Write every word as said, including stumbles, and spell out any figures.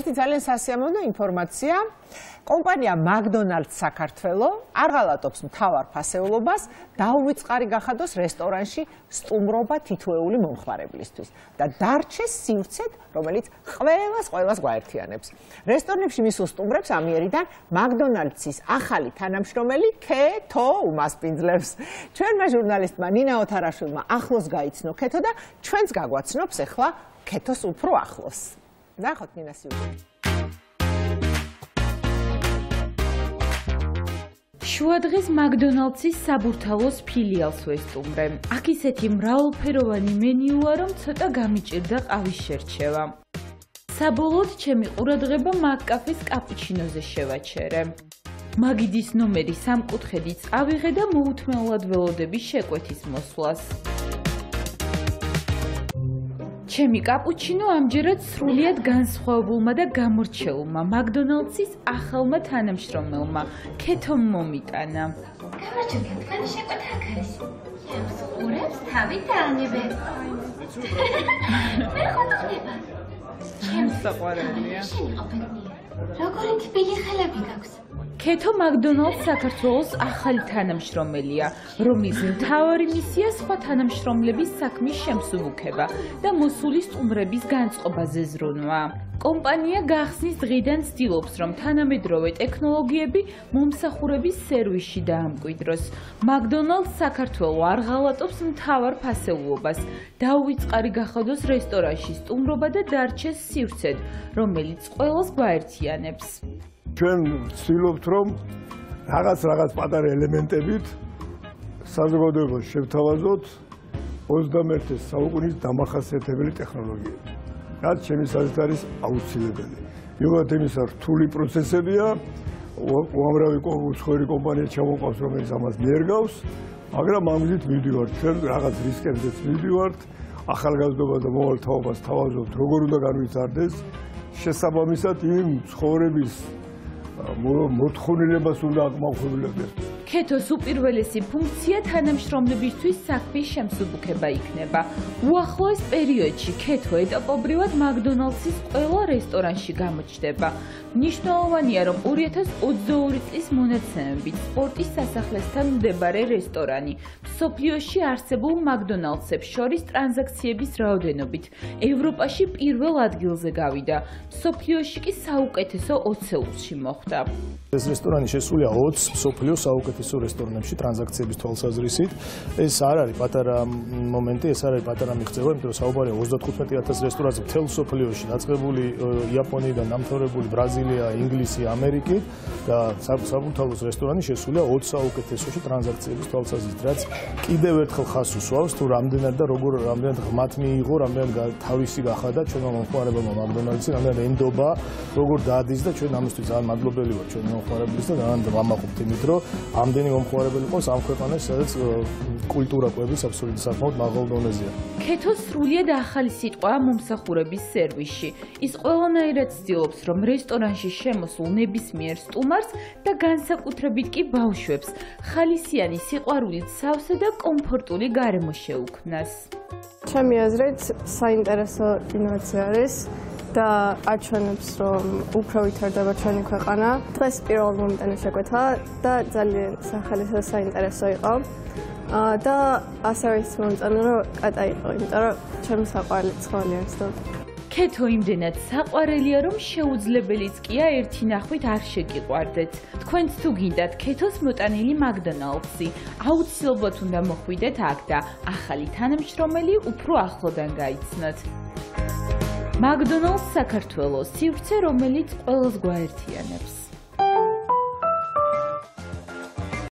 ერთი ძალიან სასიამოვნო ინფორმაცია. Კომპანია McDonald's საქართველო არ ღალატობს მთავარ ფასეულობას დაუვიწყარი გახადოს რესტორანში სტუმრობა თითოეული მომხმარებლისთვის და დარჩეს სივრცეთ, რომელიც ყველას ყველას გვაერთიანებს. Რესტორნებში მისულ სტუმრებს ამიერიდან McDonald's-ის ახალი თანამშრომელი ქეთო უმასპინძლებს. Ჩვენმა ჟურნალისტმა ნინა ოთარაშვილმა ახლოს გაიცნო ქეთო და ჩვენს გაგვაცნობს ახლა ქეთოს უფრო ახლოს. Ნახოთ ნინა სიუჟეტი. შუადღეს McDonald's-ის საბურთალოს ფილიალს ვესტუმრე. აქ ისეთი მრავალფეროვანი მენიუა, რომ ცოტა გამიჭირდა ყავის შერჩევა. საბოლოოდ ჩემი ყურადღება მაკკაფის კაპუჩინოზე შევაჩერე. მაგიდის ნომერი სამკუთხედიც ავიღე და მოუთმეულად ველოდები შეკვეთის მოსვლას. ჩემი კაპუჩინო ამჯერად სრულიად განსხვავებულმა და გამორჩეულმა McDonald's-ის ახალმა თანამშრომელმა ქეთომ მომიტანა. გამარჯობა, თქვენ შეკვეთ აქ არის. იებს ყურებს თავი დაანებენ. მე ხო ხდება. ჩემს საყვარელია. როგორი თბილი ხალები გაქვს. ქეთო McDonald's საქართველოს ახალი თანამშრომელია, რომლის მთავარი მისია სხვა თანამშრომლების საქმის შემსუბუქება და მოსული სტუმრების განწყობაზე ზრუნვა. კომპანია გახსნის დღიდან ცდილობს, რომ თანამედროვე ტექნოლოგიები მომსახურების სერვისში დაამკვიდროს. McDonald's საქართველო არ ღალატობს მთავარ ფასეულობას, დაუვიწყარი გახადოს რესტორანში სტუმრობა და დარჩეს სივრცედ, რომელიც ყველას გვაერთიანებს. Ჩვენ ვცდილობთ, რომ რაღაც რაღაც პატარა ელემენტებით საზოგადოებას შევთავაზოთ ოცდამეერთე საუკუნის დამახასიათებელი ტექნოლოგიები, რაც ჩემი აზრით არის აუცილებელი. მიუხედავად იმისა, რთული პროცესებია, უამრავი უცხოური კომპანია ჩამოყავს, რომელიც ამას მიერგავს, მაგრამ ამ გზით მივდივართ, ჩვენ რაღაც რისკებზეც მივდივართ, ახალგაზრდობას და მომავალ თაობას თავაზობთ, როგორ უნდა განვითარდეს, შესაბამისად იმ ცხოვრების მოთხოვნილებას უნდა აღმოხვილებდეს. ქეთოს უპირველესი ფუნქცია თანამშრომლებისთვის საქმის შემსუბუქება იქნება. უახლოეს პერიოდში ქეთო ეტაპობრივად McDonald's-ის ყველა რესტორანში გამოჩნდება. მნიშვნელოვანია, რომ ორი ათას ოცდაორი წლის მონაცემებით სპორტის სასახლესთან მდებარე რესტორანი მსოფლიოში არსებულ McDonald's-ებს შორის ტრანზაქციების რაოდენობით ევროპაში პირველ ადგილზე გავიდა. მსოფლიოში კი საუკეთესო ოცეულში მოხვდა. ეს რესტორანი შესულია ოც მსოფლიოს საუკეთესო რესტორნებში ტრანზაქციების თვალსაზრისით. ეს არ არის პატარა მომენტი, ეს არ არის პატარა მიღწევა, იმიტომ რომ საუბარია ოცდათხუთმეტი ათასი რესტორანზე მთელ მსოფლიოში, დაწყებული იაპონიიდან, დამთავრებული ბრაზილია, ინგლისი, ამერიკით და საბურთალოს რესტორანი შესულია ოც საუკეთესოში ტრანზაქციების თვალსაზრისით, რაც კიდევ ერთხელ ხას უსვავს, თუ რამდენად და როგორ რამდენად ღმათ მიიღო, რამდენად თავისი გახადა ჩვენმა მომხმარებელმა McDonald's-ი, რამდენად ენდობა, როგორ დაადის და ჩვენ ამისთვის ძალიან მადლობელი ვართ ჩვენ მომხმარებლისთვის და ძალიან ვამაყობთ იმით, რომ ამდენი მომხმარებელი ყავს ამ ქვეყანაში, სადაც კულტურა კვების აბსოლუტურად საკმაოდ მაღალ დონეზეა. ქეთოს სრულიად ახალი სიტყვაა მომსახურების სერვისში. ის ყველანაირად ცდილობს, რომ რესტორანში შემოსულ ნებისმიერ სტუმარს და განსაკუთრებით კი ბავშვებს ხალისიანი სიყვარულით სავსე და კომფორტული გარემო შეუქმნას. ჩემი აზრით, საინტერესო ინოვაცია არის და აჩვენებს, რომ უფრო ვითარდება ჩვენი ქვეყანა. დღეს პირველ მომენტში შეკვეთა და ძალიან სახალისო საინტერესო იყო. და ასევე ის მომენტი, რომ კატა იყო, იმიტომ რომ ჩემი საყვარელი ცხოველია ეს და ქეთო იმდენად საყვარელია, რომ შეუძლებელიც კია ერთი ნახვით არ შეგიყვარდეთ. თქვენც თუ გინდათ ქეთოს მოტანილი McDonald's-ი, აუცილებლად უნდა მოხვიდეთ აქ და ახალი თანამშრომელი უფრო ახლოდან გაიცნოთ. McDonald's საქართველოს სივრცე, რომელიც ყველას გვაერთიანებს.